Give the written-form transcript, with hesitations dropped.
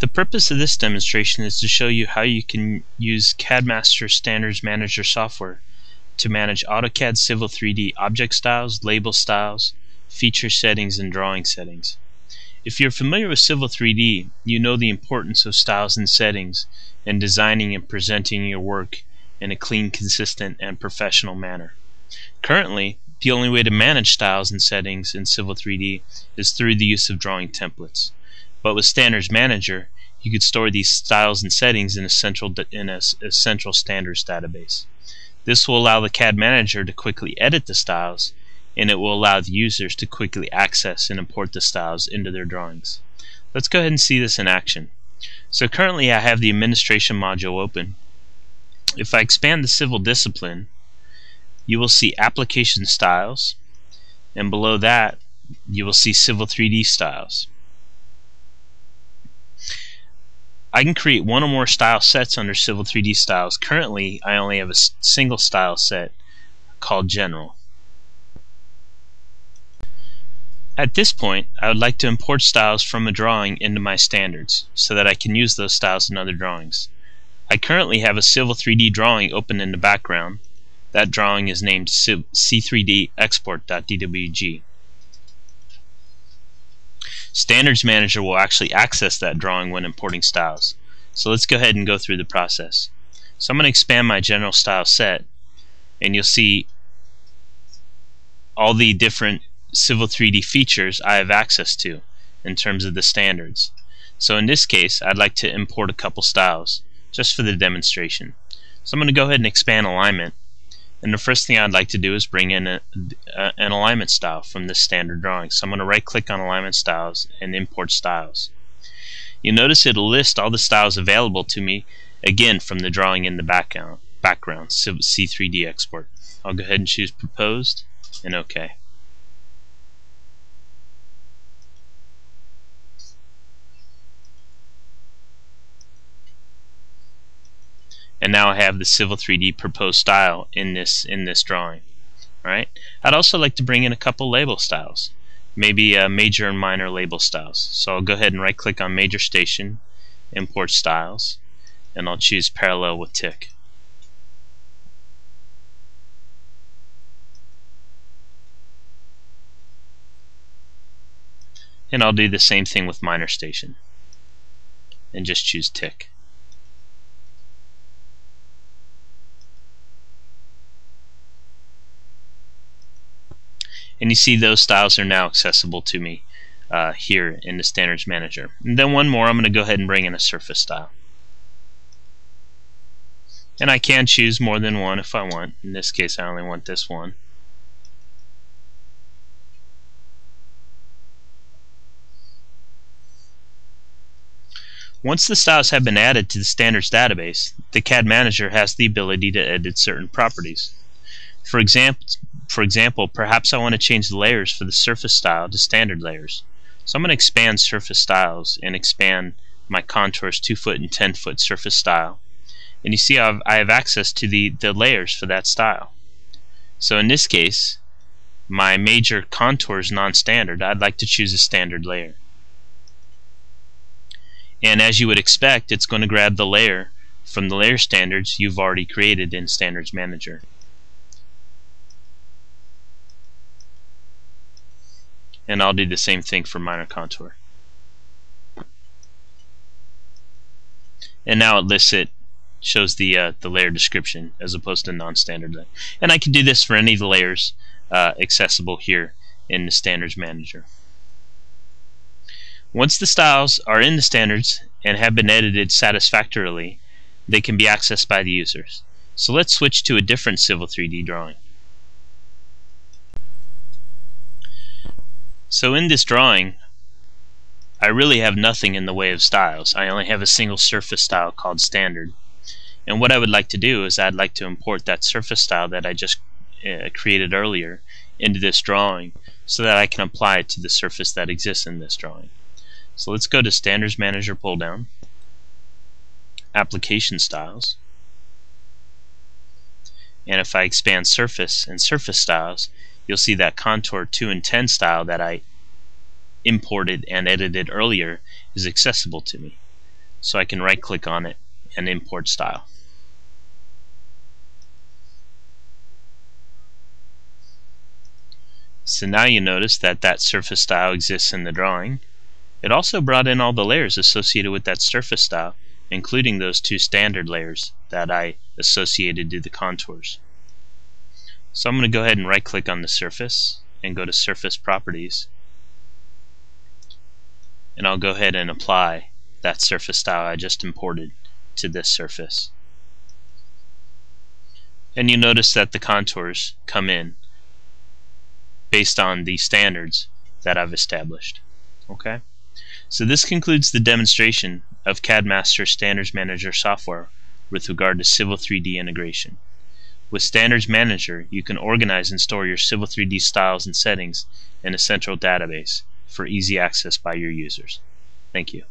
The purpose of this demonstration is to show you how you can use CAD Masters Standards Manager software to manage AutoCAD Civil 3D object styles, label styles, feature settings, and drawing settings. If you're familiar with Civil 3D, you know the importance of styles and settings in designing and presenting your work in a clean, consistent, and professional manner. Currently, the only way to manage styles and settings in Civil 3D is through the use of drawing templates. But with Standards Manager, you could store these styles and settings in a central standards database. This will allow the CAD Manager to quickly edit the styles, and it will allow the users to quickly access and import the styles into their drawings. Let's go ahead and see this in action. So currently I have the administration module open. If I expand the civil discipline, you will see application styles, and below that you will see Civil 3D styles. I can create one or more style sets under Civil 3D styles. Currently I only have a single style set called General. At this point, I would like to import styles from a drawing into my standards so that I can use those styles in other drawings. I currently have a Civil 3D drawing open in the background. That drawing is named C3DExport.dwg. Standards Manager will actually access that drawing when importing styles. So let's go ahead and go through the process. So I'm going to expand my general style set, and you'll see all the different Civil 3D features I have access to in terms of the standards. So in this case, I'd like to import a couple styles just for the demonstration. So I'm going to go ahead and expand alignment, and the first thing I'd like to do is bring in an alignment style from this standard drawing. So I'm going to right click on alignment styles and import styles. You'll notice it'll list all the styles available to me again from the drawing in the background C3D export. I'll go ahead and choose proposed and OK. And now I have the Civil 3D proposed style in this drawing. Right? I'd also like to bring in a couple label styles, maybe major and minor label styles. So I'll go ahead and right click on major station, import styles, and I'll choose parallel with tick. And I'll do the same thing with minor station and just choose tick. And you see those styles are now accessible to me here in the Standards Manager. And then one more, I'm going to go ahead and bring in a surface style. And I can choose more than one if I want. In this case, I only want this one. Once the styles have been added to the standards database, the CAD Manager has the ability to edit certain properties. For example, perhaps I want to change the layers for the surface style to standard layers. So I'm going to expand surface styles and expand my contours 2-foot and 10-foot surface style. And you see I have access to the layers for that style. So in this case, my major contour is non-standard. I'd like to choose a standard layer. And as you would expect, it's going to grab the layer from the layer standards you've already created in Standards Manager. And I'll do the same thing for minor contour. And now it lists it, shows the layer description as opposed to non-standard layer. And I can do this for any of the layers accessible here in the Standards Manager. Once the styles are in the standards and have been edited satisfactorily, they can be accessed by the users. So let's switch to a different Civil 3D drawing. So in this drawing, I really have nothing in the way of styles. I only have a single surface style called standard. And what I would like to do is I'd like to import that surface style that I just created earlier into this drawing so that I can apply it to the surface that exists in this drawing. So let's go to Standards Manager pull down, application styles. And if I expand surface and surface styles, you'll see that contour 2 and 10 style that I imported and edited earlier is accessible to me. So I can right click on it and import style. So now you notice that that surface style exists in the drawing. It also brought in all the layers associated with that surface style, including those two standard layers that I associated to the contours. So I'm going to go ahead and right click on the surface and go to Surface Properties, and I'll go ahead and apply that surface style I just imported to this surface. And you notice that the contours come in based on the standards that I've established. Okay? So this concludes the demonstration of CAD Masters Standards Manager software with regard to Civil 3D integration. With Standards Manager, you can organize and store your Civil 3D styles and settings in a central database for easy access by your users. Thank you.